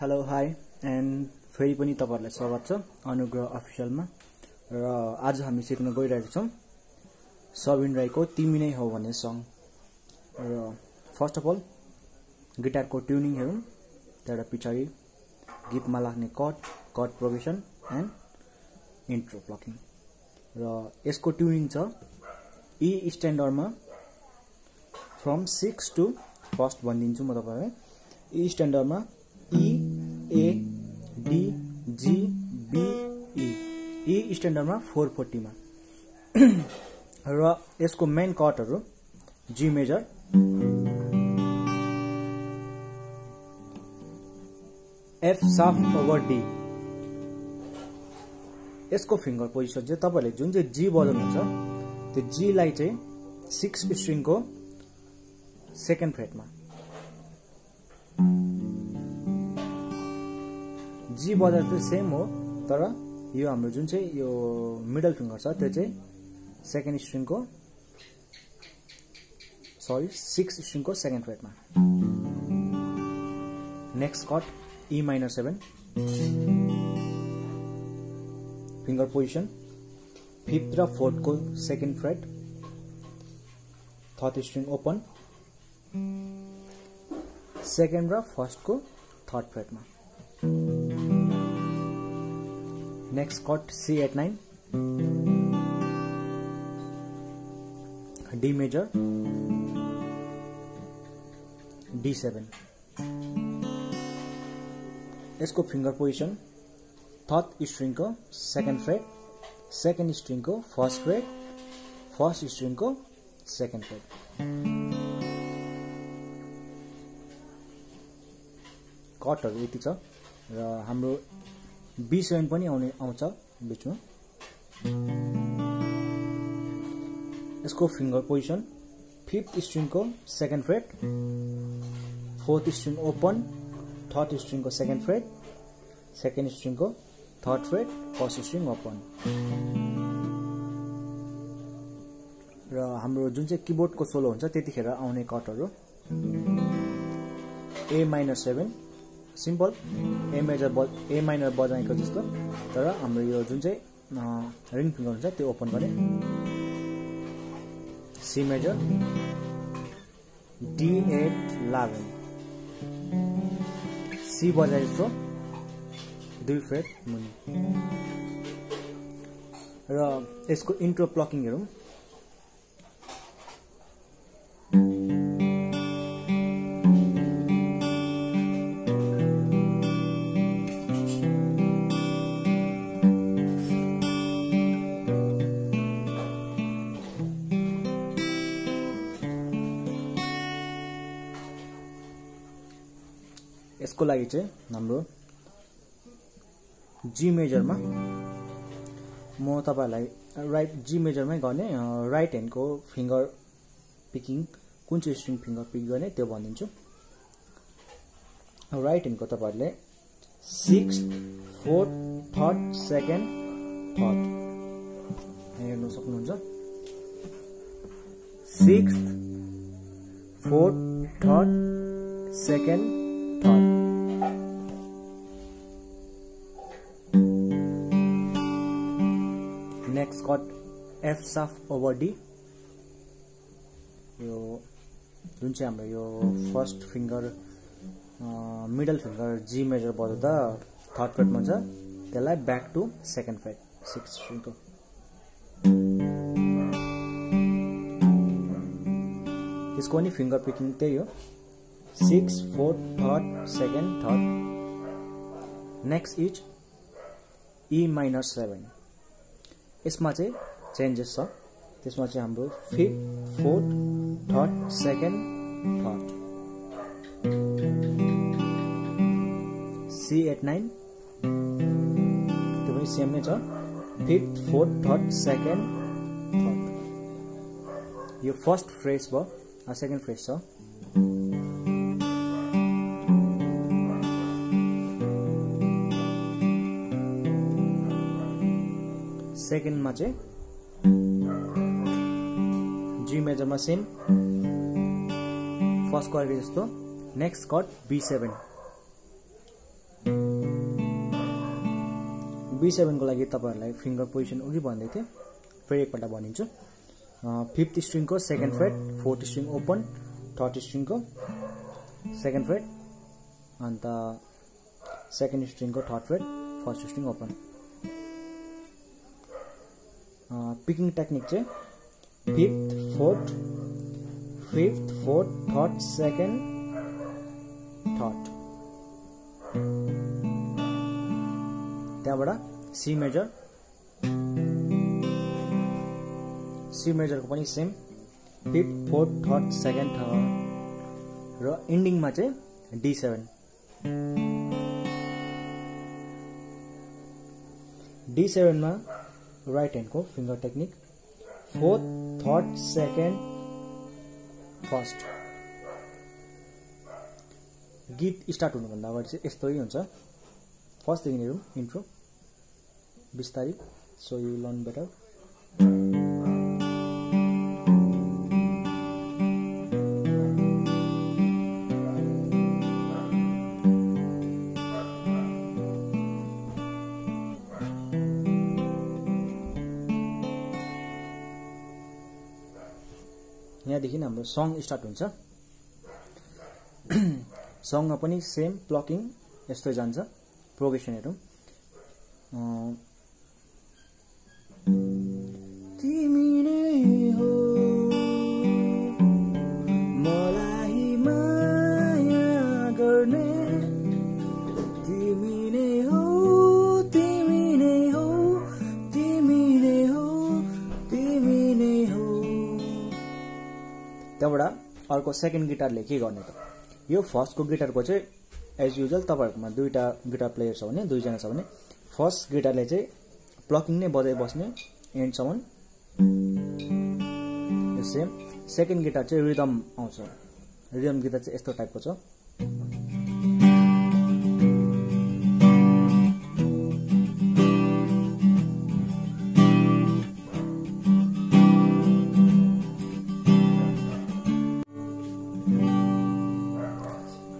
Hello hi and फेरि पनि तपाईहरुलाई स्वागत छ अनुग्रह अफिसियल मा। र आज हामी सिक्न गइरहेका छौं सबिन राईको तिमी नै हौ भन्ने सङ। र फर्स्ट अफ अल गिटारको ट्युनिङ हेरौं, त्यसबाट पछाडी गीतमा लाग्ने कट प्रोग्रेसन एन्ड इन्ट्रो प्लकिङ। र यसको ट्युनिङ छ ई स्ट्यान्डर्डमा फ्रम 6 टु फर्स्ट भन्दिन्छु म तपाईहरुलाई। ई स्ट्यान्डर्डमा ई A D G B E ई स्ट्यान्डर्डमा 440 मा। र यसको मेन कर्डहरु G major, F sharp over D, यसको फिंगर पोजिसन चाहिँ तपाईहरुले जुन चाहिँ जी बजाउनुहुन्छ त्यो जी लाई चाहिँ 6 स्ट्रिङ को सेकेन्ड फ्रेटमा। जी बजार त सेम हो, तर यो हाम्रो जुन चाहिँ यो मिडल फिंगर छ त्यो चाहिँ सेकेन्ड स्ट्रिङ को सरी 6 स्ट्रिङ को सेकेन्ड फ्रेटमा। नेक्स्ट कट E minor 7, finger position 5th र 4th को second fret, 3rd string open, second र 1st को 3rd फ्रेटमा। नेक्स्ट कट C add 9, D major, D7, इसको फिंगर पोजिसन 3rd स्ट्रिङ को सेकेन्ड फ्रेट, 2nd स्ट्रिङ को 1st फ्रेट, 1st स्ट्रिङ को 2nd फ्रेट। कटहरु यति छ र हाम्रो B7 पनि आउँछ बीचमा। यसको फिंगर पोजिसन 5th स्ट्रिङ को second fret, 4th string open, 3rd string को सेकेन्ड फ्रेट, 2nd स्ट्रिङ को 3rd freight, 1st string open. र हाम्रो जुन चाहिँ कीबोर्ड को सोलो हुन्छ त्यतिखेर आउने कटहरु A minor 7, simple A minor बजाएको जस्तो, तर हाम्रो यो जुन चाहिँ रिङ फिंगर हुन्छ त्यो ओपन गर्ने, सी मेजर, D8 11, सी बजाए जस्तो 2 फ्रेट मुनि। र यसको इन्ट्रो प्लकिङ हेरौं, यसको लागि चाहिँ हाम्रो जी मेजरमा म तपाईहरुलाई जी मेजरमै गर्ने राइट ह्यान्ड को फिंगर पिकिङ, कुन चाहिँ स्ट्रिङ फिंगर पिक गर्ने त्यो भनिदिन्छु। राइट ह्यान्ड को तपाईहरुले 6th 4th 3rd 2nd 3rd हेर्न सक्नुहुन्छ, 6th 4th 3rd 2nd 3rd। Next कट एफ शार्प ओभर डी, यो जुन चाहिँ हाम्रो यो 1st finger middle finger G major बजाउँदा 3rd फ्रेट हुन्छ, त्यसलाई back to 2nd freight 6th string को। यसको पनि फिंगर पिकिङ त्यही हो, 6th 4th 3rd 2nd 3rd। Next is E minor 7, इसमें चेंजेस छ, त्यसमा चाहिँ हाम्रो 5th 4th 3rd 2nd 3rd, C add 9, त्यो पनि सेम नै छ, 5th 4th 3rd 2nd 3rd। यो 1st फ्रेट भयो, 2nd फ्रेट छ। सेकेन्ड मा चाहिँ जी मेजर मा सेम 1st को जस्तो। नेक्स्ट कट B7, B7 को लागि तपाईहरुलाई फिंगर पोजिसन उगी भन्दै थिए फेरि एकपल्ट भनिन्छु। फिफ्थ स्ट्रिंग को second fret, fourth string open, third string को second fret and second string को third fret, first string open. Picking technique fifth fourth third second third त्यहाँबाट सी मेजर को same fifth fourth third second third र ending में डी7 में right hand को finger technique fourth third second first. गीत start होने भाई यो ही हो फर्स्ट देखने रूम इंट्रो बिस्तारी सो यू लर्न बेटर। यहाँ देखिन हाम्रो सङ स्टार्ट हुन्छ। सङमा पनि सेम प्लकिङ यस्तो जान्छ प्रोग्रेसन हेरौं। तिमी नै हो मलाई माया गर्ने, तिमी नै हो तिमी नै हो तिमी नै हो तिमी नै हो। त्यहाँबाट अर्को सेकेन्ड गिटारले के गर्ने त? यो फर्स्ट को गिटार को एज यूजुअल तपाईहरुमा दुईटा गिटार प्लेयर छ भने दुईजना छ भने फर्स्ट गिटारले प्लकिङ नै बजाइ बस्ने एन्ड सम्म यो सेम। सेकेन्ड गिटार रिदम आउँछ, रिदम गिटार यस्तो टाइपको छ।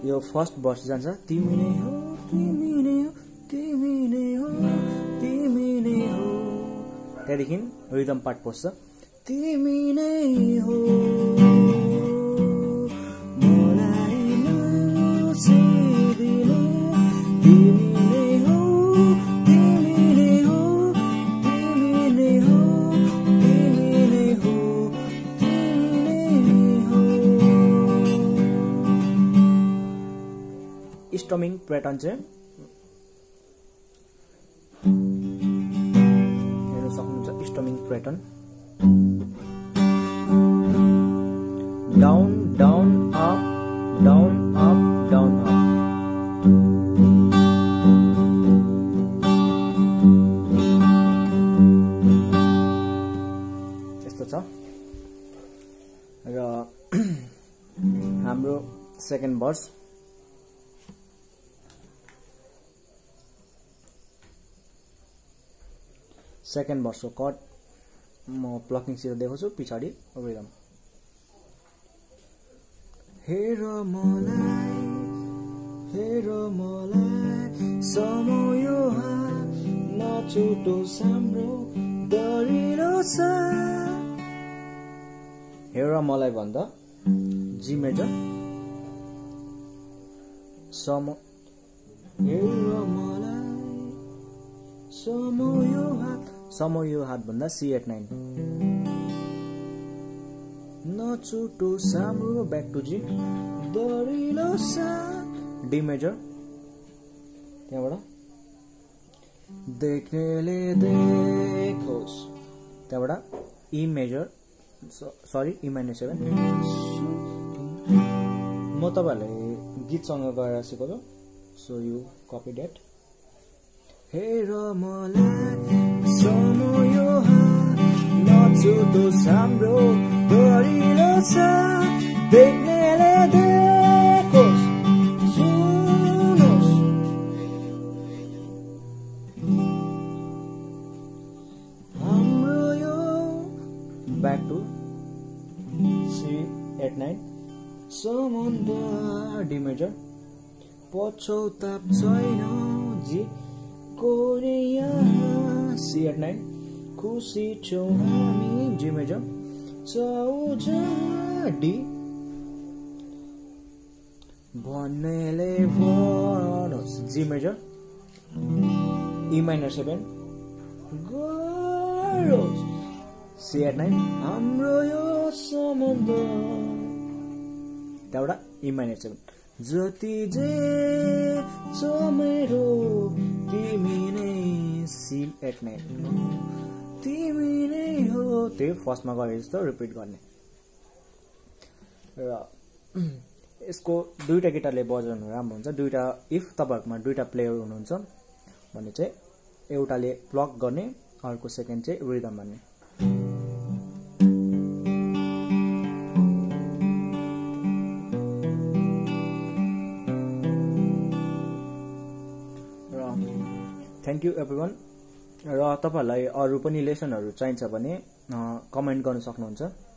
यो फर्स्ट वर्स जान्छ तिमी नै हो तिमी नै हो तिमी नै हो तिमी नै हो। त्यहाँदेखि रिदम पार्ट पस्छ तिमी नै हो मलाई नछोडिन तिमी नै हो तिमी नै हो तिमी नै हो तिमी नै हो तिमी नै हो। स्टमिंग पैटर्न सकूँ strumming pattern down down up down up down up. यो हाम्रो सेकेन्ड वर्स सेकेंड वर्ष को कट म प्लकिङ सिर देखाउँछु पछाडी एकदम। हेर मलाई समय नछुटो हाम्रो डरिलो छ। हेर मलाई भन्दा जी मेजर सम हेर मलाई समय यो हात भन्दा C89 नछुटो साम्रो बैक टू जी डरिलो सा डी मेजर। त्यहाँबाट देख्नेले देखोस् त्यहाँबाट ई मेजर सरी E7। म तपाईहरुलाई गीतसँग गएर सिकाउँछु सो यू कपी दैट। हेर मलाई समय नछुटो हाम्रो डरिलो छ देख्नेले देखोस् सुनोस्। हाम्रो यो ब्याक टु C89 सम्बन्ध डी मेजर पछौताप छैन जी खुशी चौहानी जी में जाओ चौझाडी भले जी मेजर ई माइनर 7 गरोस सी एट 9 हाम्रो यो समुद्र एउटा ई माइनर 7 जति जे छ मेरो तिमी नै सी एट 9 तिमी नै हो ते फर्स्टमा गरे जस्तो रिपिट गर्ने र यसको दुईटा गिटारले बजाउनु राम्रो हुन्छ। दुईटा इफ तपाईहरुमा दुईटा प्लेयर हुनुहुन्छ भने चाहिँ एउटाले प्लग गर्ने अर्को सेकेन्ड चाहिँ रिदम भन्ने। र थ्यांक यू एभ्रीवन। र तपाईहरुलाई अरु पनि लेसनहरु चाहिन्छ भने कमेन्ट गर्न सक्नुहुन्छ।